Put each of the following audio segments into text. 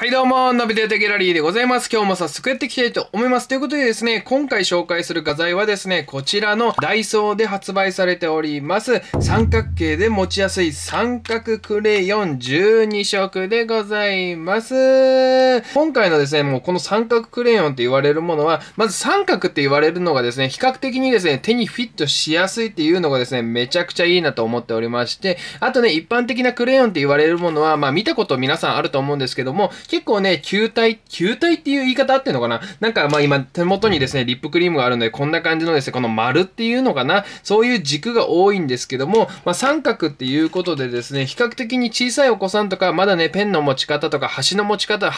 はいどうも、ナビゲーターギャラリーでございます。今日も早速やっていきたいと思います。ということでですね、今回紹介する画材はですね、こちらのダイソーで発売されております、三角形で持ちやすい三角クレヨン12色でございます。今回のですね、もうこの三角クレヨンって言われるものは、まず三角って言われるのがですね、比較的にですね、手にフィットしやすいっていうのがですね、めちゃくちゃいいなと思っておりまして、あとね、一般的なクレヨンって言われるものは、まあ見たこと皆さんあると思うんですけども、結構ね、球体っていう言い方あってんのかな、なんかまあ今手元にですね、リップクリームがあるので、こんな感じのですね、この丸っていうのかな、そういう軸が多いんですけども、まあ三角っていうことでですね、比較的に小さいお子さんとか、まだね、ペンの持ち方とか、箸の持ち方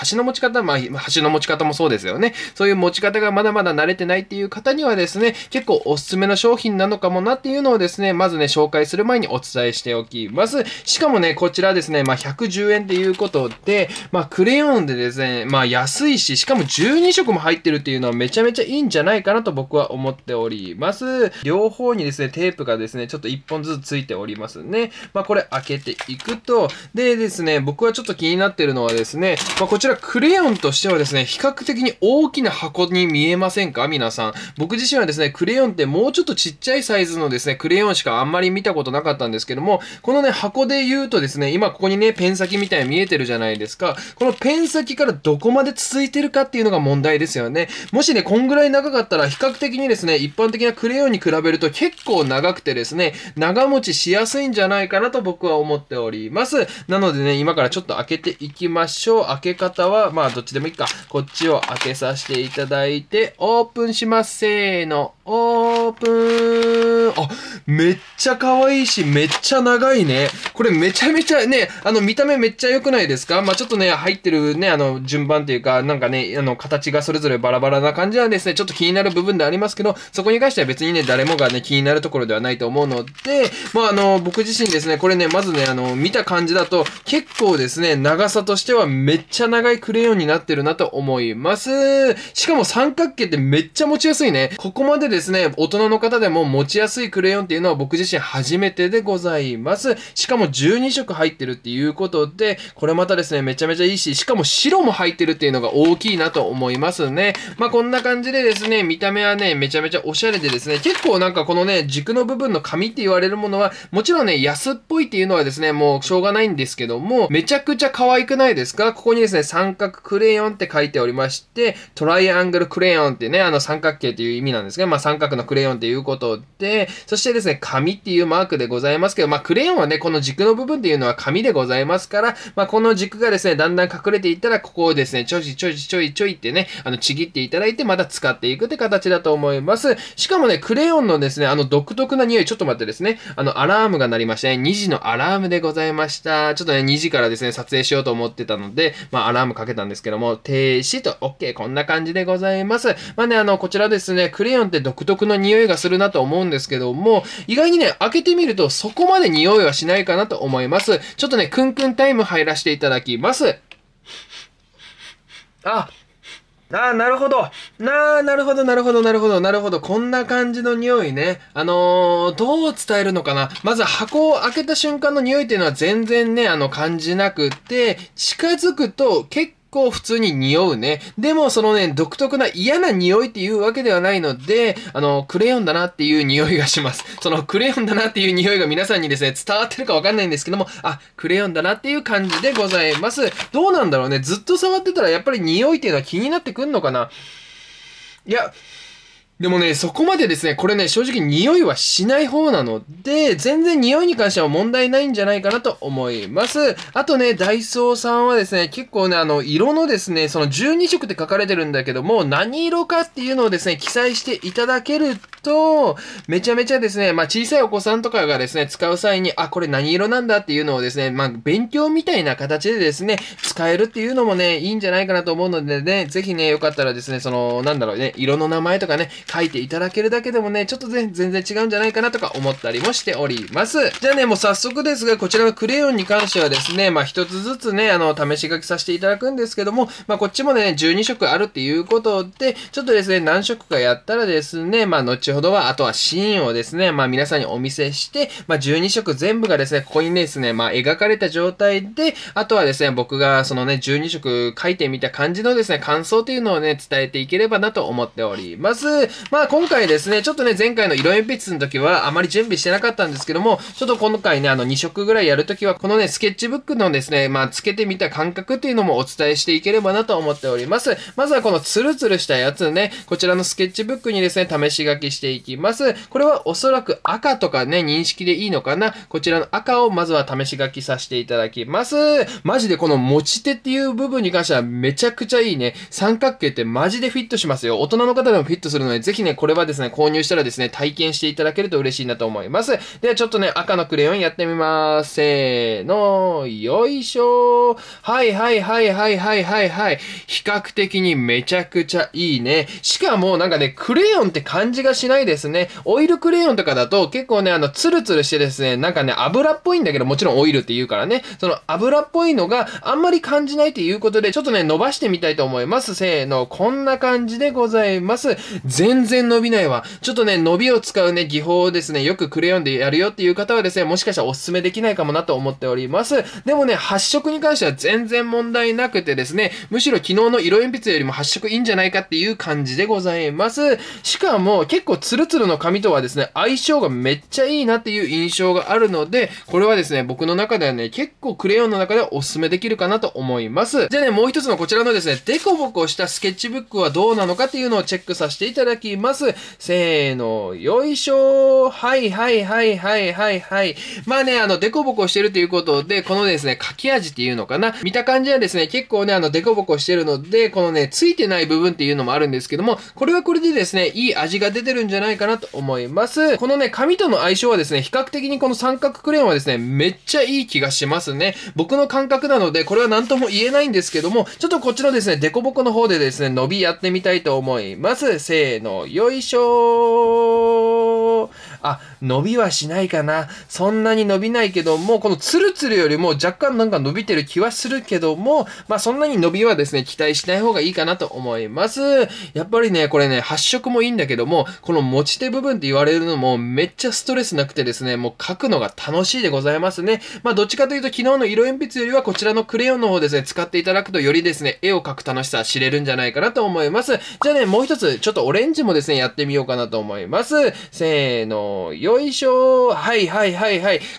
もそうですよね。そういう持ち方がまだまだ慣れてないっていう方にはですね、結構おすすめの商品なのかもなっていうのをですね、まずね、紹介する前にお伝えしておきます。しかもね、こちらですね、まあ110円っていうことで、まあクレヨンでですね、まあ安いし、しかも12色も入ってるっていうのはめちゃめちゃいいんじゃないかなと僕は思っております。両方にですね、テープがですね、ちょっと1本ずつついておりますね。まあこれ開けていくと、でですね、僕はちょっと気になってるのはですね、まあこちらクレヨンとしてはですね、比較的に大きな箱に見えませんか皆さん。僕自身はですね、クレヨンってもうちょっとちっちゃいサイズのですね、クレヨンしかあんまり見たことなかったんですけども、このね、箱で言うとですね、今ここにね、ペン先みたいに見えてるじゃないですか。このペン先からどこまで続いてるかっていうのが問題ですよね。もしね、こんぐらい長かったら比較的にですね、一般的なクレヨンに比べると結構長くてですね、長持ちしやすいんじゃないかなと僕は思っております。なのでね、今からちょっと開けていきましょう。開け方は、まあどっちでもいいか。こっちを開けさせていただいて、オープンします。せーの、オープン。あ、めっちゃ可愛いし、めっちゃ長いね。これめちゃめちゃね、見た目めっちゃ良くないですか？まあちょっとね、入ってるね、順番というか、なんかね、形がそれぞれバラバラな感じはですね、ちょっと気になる部分でありますけど、そこに関しては別にね、誰もがね、気になるところではないと思うので、まあ、僕自身ですね、これね、まずね、見た感じだと、結構ですね、長さとしてはめっちゃ長いクレヨンになってるなと思います。しかも三角形ってめっちゃ持ちやすいね。ここまでですね、大人の方でも持ちやすいクレヨンっていうのは僕自身初めてでございます。しかも12色入ってるっていうことで、これまたですね、めちゃめちゃいいし、しかも白も入ってるっていうのが大きいなと思いますね。まあ、こんな感じでですね、見た目はね、めちゃめちゃおしゃれでですね、結構なんかこのね、軸の部分の紙って言われるものは、もちろんね、安っぽいっていうのはですね、もうしょうがないんですけども、めちゃくちゃ可愛くないですか？ここにですね、三角クレヨンって書いておりまして、トライアングルクレヨンってね、三角形っていう意味なんですけど、まあ、三角のクレヨンっていうことで、そしてですね、紙っていうマークでございますけど、まあ、クレヨンはね、この軸の部分っていうのは紙でございますから、まあ、この軸がですね、だんだん隠れていったら、ここをですね、ちょいちょいってね、ちぎっていただいて、また使っていくって形だと思います。しかもね、クレヨンのですね、独特な匂い、ちょっと待ってですね、アラームが鳴りましたね。2時のアラームでございました。ちょっとね、2時からですね、撮影しようと思ってたので、まあ、アラームかけたんですけども、停止と、OK、こんな感じでございます。まあね、こちらですね、クレヨンって独特の匂いがするなと思うんですけども、意外にね、開けてみると、そこまで匂いはしないかなと思います。ちょっとね、クンクンタイム入らせていただきます。あ、なるほど。なるほど。こんな感じの匂いね。どう伝えるのかな。まず箱を開けた瞬間の匂いっていうのは全然ね、感じなくて、近づくと結構普通に匂うね。でもそのね、独特な嫌な匂いっていうわけではないので、クレヨンだなっていう匂いがします。そのクレヨンだなっていう匂いが皆さんにですね、伝わってるかわかんないんですけども、あ、クレヨンだなっていう感じでございます。どうなんだろうね。ずっと触ってたらやっぱり匂いっていうのは気になってくんのかな？いや、でもね、そこまでですね、これね、正直匂いはしない方なので、全然匂いに関しては問題ないんじゃないかなと思います。あとね、ダイソーさんはですね、結構ね、色のですね、その12色って書かれてるんだけども、何色かっていうのをですね、記載していただけると、めちゃめちゃですね、まあ小さいお子さんとかがですね、使う際に、あ、これ何色なんだっていうのをですね、まあ勉強みたいな形でですね、使えるっていうのもね、いいんじゃないかなと思うのでね、ぜひね、よかったらですね、その、なんだろうね、色の名前とかね、書いていただけるだけでもね、ちょっと全然違うんじゃないかなとか思ったりもしております。じゃあね、もう早速ですが、こちらのクレヨンに関してはですね、まあ一つずつね、試し書きさせていただくんですけども、まあこっちもね、12色あるっていうことで、ちょっとですね、何色かやったらですね、まあ後先ほどは、あとはシーンをですね、皆さんにお見せして、12色全部がですね、ここにですね、描かれた状態で、あとはですね、僕がそのね、12色描いてみた感じのですね、感想というのをね、伝えていければなと思っております。今回ですね、ちょっとね、前回の色鉛筆の時は、あまり準備してなかったんですけども、ちょっと今回ね、2色ぐらいやるときは、このね、スケッチブックのですね、つけてみた感覚っていうのもお伝えしていければなと思っております。まずはこのツルツルしたやつね、こちらのスケッチブックにですね、試し書きしていきます。これはおそらく赤とかね、認識でいいのかな。こちらの赤をまずは試し書きさせていただきます。マジでこの持ち手っていう部分に関してはめちゃくちゃいいね。三角形ってマジでフィットしますよ。大人の方でもフィットするので、ぜひね、これはですね、購入したらですね、体験していただけると嬉しいなと思います。ではちょっとね、赤のクレヨンやってみます。せーの、よいしょ。はい。比較的にめちゃくちゃいいね。しかもなんかね、クレヨンって感じがしないですね。オイルクレヨンとかだと結構ね、ツルツルしてですね、なんかね、油っぽいんだけど、もちろんオイルって言うからね、その油っぽいのがあんまり感じないということで、ちょっとね、伸ばしてみたいと思います。せーの、こんな感じでございます。全然伸びないわ。ちょっとね、伸びを使うね、技法をですね、よくクレヨンでやるよっていう方はですね、もしかしたらおすすめできないかもなと思っております。でもね、発色に関しては全然問題なくてですね、むしろ昨日の色鉛筆よりも発色いいんじゃないかっていう感じでございます。しかも、結構ツルツルの紙とはですね、相性がめっちゃいいなっていう印象があるので、これはですね、僕の中ではね、結構クレヨンの中ではおすすめできるかなと思います。じゃあね、もう一つのこちらのですね、デコボコしたスケッチブックはどうなのかっていうのをチェックさせていただきます。せーの、よいしょー。はい。デコボコしてるということで、このですね、書き味っていうのかな。見た感じはですね、結構ね、デコボコしてるので、このね、ついてない部分っていうのもあるんですけども、これはこれでですね、いい味が出てるんじゃないかなと思います。このね、紙との相性はですね、比較的にこの三角クレヨンはですね、めっちゃいい気がしますね。僕の感覚なので、これは何とも言えないんですけども、ちょっとこっちのですね、デコボコの方でですね、伸びやってみたいと思います。せーの、よいしょー。あ、伸びはしないかな。そんなに伸びないけども、このツルツルよりも若干なんか伸びてる気はするけども、そんなに伸びはですね、期待しない方がいいかなと思います。やっぱりね、これね、発色もいいんだけども、この持ち手部分って言われるのもめっちゃストレスなくてですね、もう書くのが楽しいでございますね。どっちかというと昨日の色鉛筆よりはこちらのクレヨンの方ですね、使っていただくとよりですね、絵を描く楽しさ知れるんじゃないかなと思います。じゃあね、もう一つ、ちょっとオレンジもですね、やってみようかなと思います。せーの、よいしょー。はい。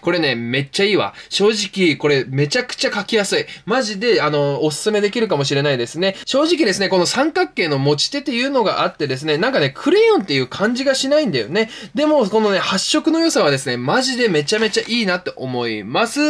これね、めっちゃいいわ。正直、これめちゃくちゃ描きやすい。マジで、おすすめできるかもしれないですね。正直ですね、この三角形の持ち手っていうのがあってですね、なんかね、クレヨンっていう感じがしないんだよね。でも、このね、発色の良さはですね、マジでめちゃめちゃいいなって思います。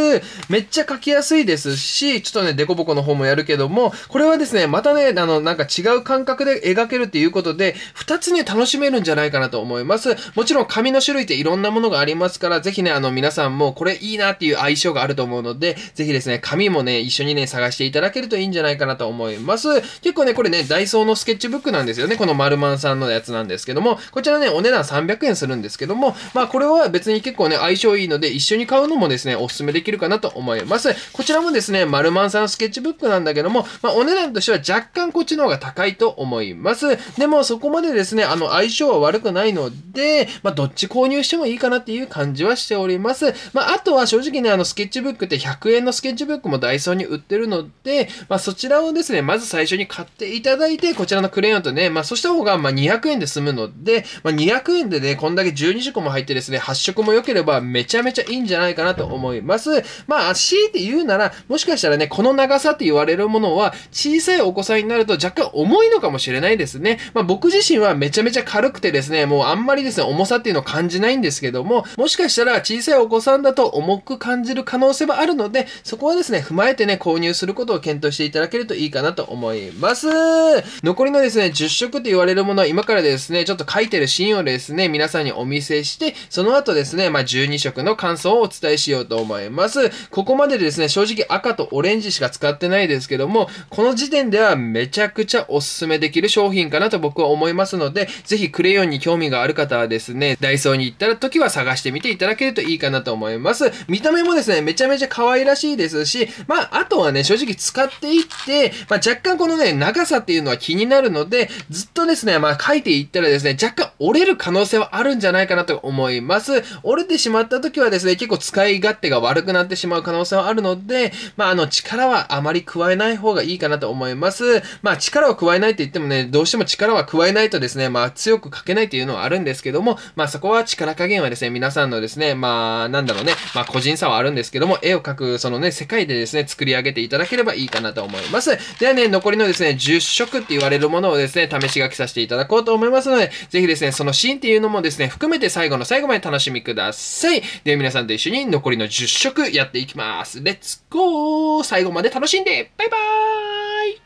めっちゃ描きやすいですし、ちょっとね、デコボコの方もやるけども、これはですね、またね、なんか違う感覚で描けるっていうことで、二つね、楽しめるんじゃないかなと思います。もちろん紙の種類っていろんなものがありますから、ぜひね、皆さんもこれいいなっていう相性があると思うので、ぜひですね、紙もね、一緒にね、探していただけるといいんじゃないかなと思います。結構ね、これね、ダイソーのスケッチブックなんですよね。このマルマンさんのやつなんですけども、こちらね、お値段300円するんですけども、これは別に結構ね、相性いいので、一緒に買うのもですね、おすすめできるかなと思います。こちらもですね、マルマンさんのスケッチブックなんだけども、お値段としては若干こっちの方が高いと思います。でも、そこまでですね、相性は悪くないので、どっち購入してもいいかなっていう感じはしております。あとは正直ね、スケッチブックって100円のスケッチブックもダイソーに売ってるので、そちらをですね、まず最初に買っていただいて、こちらのクレヨンとね、そうした方が200円で済むので、200円でね、こんだけ12色も入ってですね、発色も良ければめちゃめちゃいいんじゃないかなと思います。強いて言うなら、もしかしたらね、この長さって言われるものは、小さいお子さんになると若干重いのかもしれないですね。僕自身はめちゃめちゃ軽くてですね、もうあんまりですね、重さっていうのを感じないんですけども、もしかしたら小さいお子さんだと重く感じる可能性はあるので、そこはですね、踏まえてね、購入することを検討していただけるといいかなと思います。残りのですね、10色って言われるものは今からですね、ちょっと描いてるシーンをですね、皆さんにお見せして、その後ですね、12色の感想をお伝えしようと思います。ここまでですね、正直赤とオレンジしか使ってないですけども、この時点ではめちゃくちゃおすすめできる商品かなと僕は思いますので、ぜひクレヨンに興味がある方はですね、ダイソーにに行った時は探してみていただけるといいかなと思います。見た目もですね、めちゃめちゃ可愛らしいですし、まあ、あとはね、正直使っていって、まあ、若干このね、長さっていうのは気になるので、ずっとですね、まあ、書いていったらですね、若干折れる可能性はあるんじゃないかなと思います。折れてしまった時はですね、結構使い勝手が悪くなってしまう可能性はあるので、まあ、力はあまり加えない方がいいかなと思います。まあ、力を加えないって言ってもね、どうしても力は加えないとですね、まあ、強く書けないっていうのはあるんですけども、まあ、そこは力加減はですね、皆さんのですね、まあ、なんだろうね、まあ、個人差はあるんですけども、絵を描く、そのね、世界でですね、作り上げていただければいいかなと思います。ではね、残りのですね、10色って言われるものをですね、試し書きさせていただこうと思いますので、ぜひですね、そのシーンっていうのもですね、含めて最後の最後まで楽しみください。では皆さんと一緒に残りの10色やっていきます。レッツゴー！最後まで楽しんで！バイバーイ！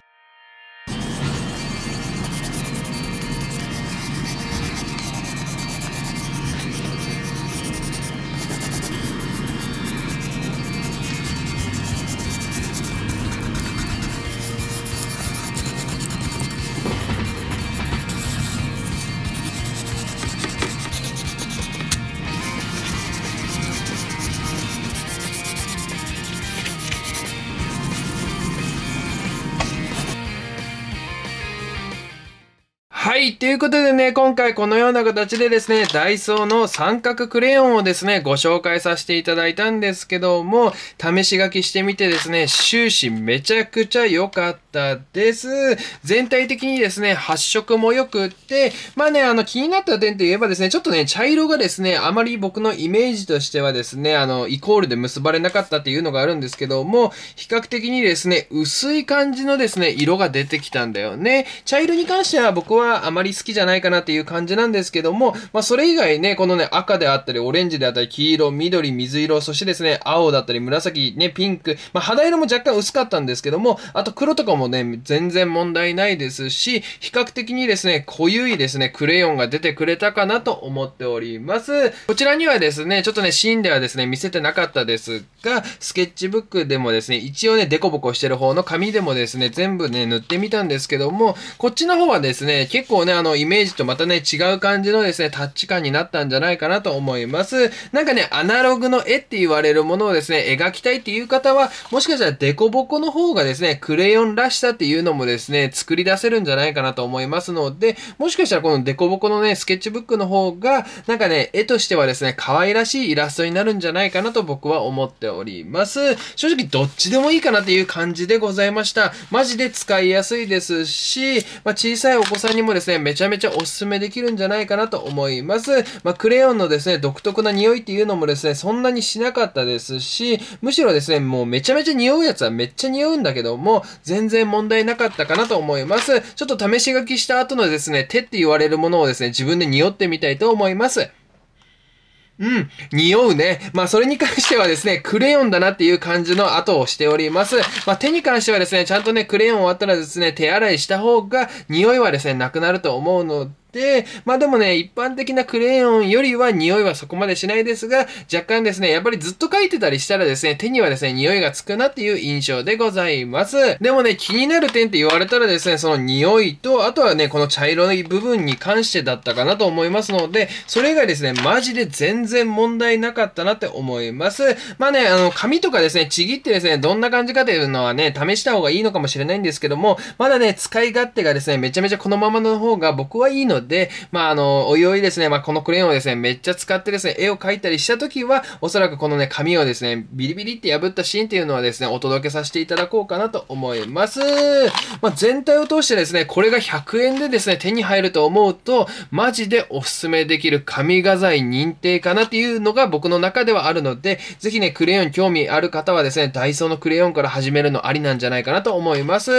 はい。ということでね、今回このような形でですね、ダイソーの三角クレヨンをですね、ご紹介させていただいたんですけども、試し書きしてみてですね、終始めちゃくちゃ良かったです。全体的にですね、発色も良くって、まあね、気になった点といえばですね、ちょっとね、茶色がですね、あまり僕のイメージとしてはですね、イコールで結ばれなかったっていうのがあるんですけども、比較的にですね、薄い感じのですね、色が出てきたんだよね。茶色に関しては僕は、あまり好きじゃないかなっていう感じなんですけども、まあ、それ以外ね、このね、赤であったり、オレンジであったり、黄色、緑、水色、そしてですね、青だったり、紫、ね、ピンク、まあ、肌色も若干薄かったんですけども、あと黒とかもね、全然問題ないですし、比較的にですね、濃ゆいですね、クレヨンが出てくれたかなと思っております。こちらにはですね、ちょっとね、シーンではですね、見せてなかったですが、スケッチブックでもですね、一応ね、デコボコしてる方の紙でもですね、全部ね、塗ってみたんですけども、こっちの方はですね、結構ね、イメージとまたね、違う感じのですね、タッチ感になったんじゃないかなと思います。なんかね、アナログの絵って言われるものをですね、描きたいっていう方は、もしかしたらデコボコの方がですね、クレヨンらしさっていうのもですね、作り出せるんじゃないかなと思いますので、もしかしたらこのデコボコのね、スケッチブックの方が、なんかね、絵としてはですね、可愛らしいイラストになるんじゃないかなと僕は思っております。正直どっちでもいいかなっていう感じでございました。マジで使いやすいですし、まあ、小さいお子さんにもですね、めちゃめちゃおすすめできるんじゃないかなと思います。まあ、クレヨンのですね、独特な匂いっていうのもですね、そんなにしなかったですし、むしろですね、もうめちゃめちゃ匂うやつはめっちゃ匂うんだけども、全然問題なかったかなと思います。ちょっと試し書きした後のですね、手って言われるものをですね、自分で匂ってみたいと思います。うん。匂うね。まあ、それに関してはですね、クレヨンだなっていう感じの跡をしております。まあ、手に関してはですね、ちゃんとね、クレヨン終わったらですね、手洗いした方が、匂いはですね、なくなると思うので、まあでもね、一般的なクレヨンよりは匂いはそこまでしないですが、若干ですね、やっぱりずっと描いてたりしたらですね、手にはですね、匂いがつくなっていう印象でございます。でもね、気になる点って言われたらですね、その匂いと、あとはね、この茶色い部分に関してだったかなと思いますので、それ以外ですね、マジで全然問題なかったなって思います。まあね、紙とかですね、ちぎってですね、どんな感じかというのはね、試した方がいいのかもしれないんですけども、まだね、使い勝手がですね、めちゃめちゃこのままの方が僕はいいので、まあ、おいおいですね、まあ、このクレヨンをですね、めっちゃ使ってですね、絵を描いたりしたときは、おそらくこのね、紙をですね、ビリビリって破ったシーンっていうのはですね、お届けさせていただこうかなと思います。まあ、全体を通してですね、これが100円でですね、手に入ると思うと、マジでおすすめできる神画材認定かなっていうのが僕の中ではあるので、ぜひね、クレヨン興味ある方はですね、ダイソーのクレヨンから始めるのありなんじゃないかなと思います。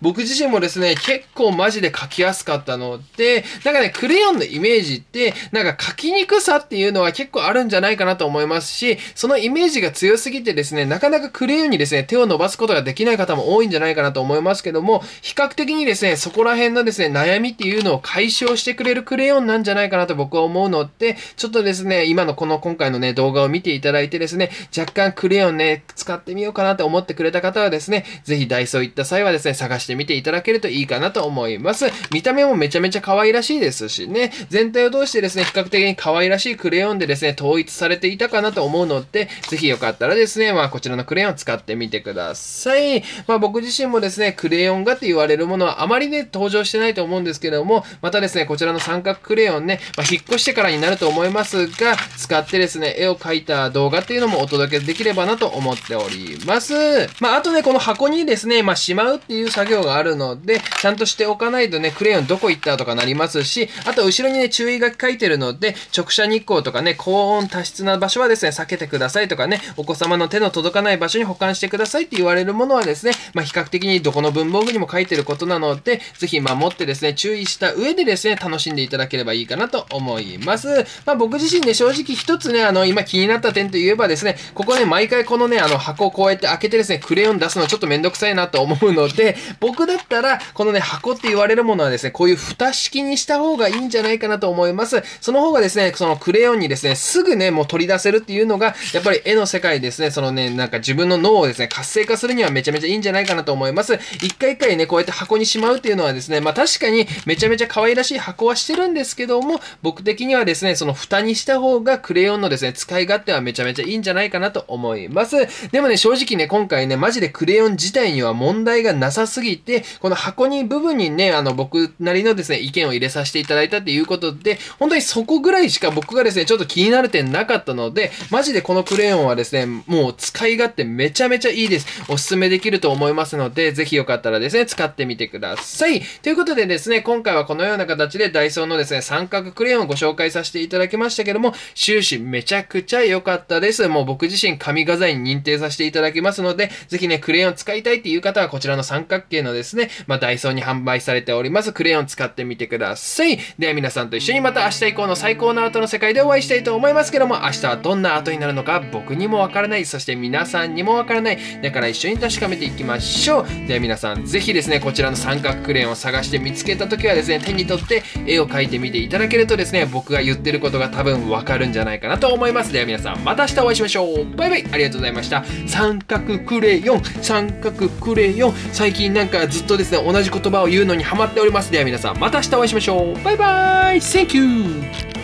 僕自身もですね、結構マジで描きやすかったので、なんかね、クレヨンのイメージって、なんか書きにくさっていうのは結構あるんじゃないかなと思いますし、そのイメージが強すぎてですね、なかなかクレヨンにですね、手を伸ばすことができない方も多いんじゃないかなと思いますけども、比較的にですね、そこら辺のですね、悩みっていうのを解消してくれるクレヨンなんじゃないかなと僕は思うので、ちょっとですね、今のこの今回のね、動画を見ていただいてですね、若干クレヨンね、使ってみようかなと思ってくれた方はですね、ぜひダイソー行った際はですね、探してみていただけるといいかなと思います。見た目もめちゃめちゃ可愛らしいしいですしね、全体を通してですね、比較的に可愛らしいクレヨンでですね、統一されていたかなと思うので、ぜひよかったらですね、こちらのクレヨンを使ってみてください。僕自身もですね、クレヨン画って言われるものはあまりね、登場してないと思うんですけども、またですね、こちらの三角クレヨンね、引っ越してからになると思いますが、使ってですね、絵を描いた動画っていうのもお届けできればなと思っております。あとね、この箱にですね、しまうっていう作業があるので、ちゃんとしておかないとね、クレヨンどこ行ったとかなりますし、あと後ろにね、注意書き書いてるので、直射日光とかね、高温多湿な場所はですね、避けてくださいとかね、お子様の手の届かない場所に保管してくださいって言われるものはですね、比較的にどこの文房具にも書いてることなので、ぜひ守ってですね、注意した上でですね、楽しんでいただければいいかなと思います。僕自身ね、正直一つね、今気になった点といえばですね、ここね、毎回このね、箱をこうやって開けてですね、クレヨン出すのちょっとめんどくさいなと思うので、僕だったら、このね、箱って言われるものはですね、こういう蓋式にした方がいいんじゃないかなと思います。その方がですね、そのクレヨンにですね、すぐね、もう取り出せるっていうのが、やっぱり絵の世界ですね、そのね、なんか自分の脳をですね、活性化するにはめちゃめちゃいいんじゃないかなと思います。一回一回ね、こうやって箱にしまうっていうのはですね、確かにめちゃめちゃ可愛らしい箱はしてるんですけども、僕的にはですね、その蓋にした方がクレヨンのですね、使い勝手はめちゃめちゃいいんじゃないかなと思います。でもね、正直ね、今回ね、マジでクレヨン自体には問題がなさすぎて、この箱に部分にね、僕なりのですね、意見を入れさせていただいたっていうことで、本当にそこぐらいしか僕がですね、ちょっと気になる点なかったので、マジでこのクレヨンはですね、もう使い勝手めちゃめちゃいいです。おすすめできると思いますので、ぜひよかったらですね、使ってみてください。ということでですね、今回はこのような形でダイソーのですね、三角クレヨンをご紹介させていただきましたけども、終始めちゃくちゃ良かったです。もう僕自身神画材に認定させていただきますので、ぜひね、クレヨン使いたいっていう方はこちらの三角形のですね、ダイソーに販売されておりますクレヨン使ってみてください。では皆さんと一緒にまた明日以降の最高のアートの世界でお会いしたいと思いますけども、明日はどんなアートになるのか僕にもわからない、そして皆さんにもわからない。だから一緒に確かめていきましょう。では皆さん、ぜひですね、こちらの三角クレヨンを探して見つけた時はですね、手に取って絵を描いてみていただけるとですね、僕が言ってることが多分わかるんじゃないかなと思います。では皆さん、また明日お会いしましょう。バイバイ。ありがとうございました。三角クレヨン、三角クレヨン。最近なんかずっとですね、同じ言葉を言うのにハマっております。では皆さん、また明日お会いしましょう。バイバイ。Thank you!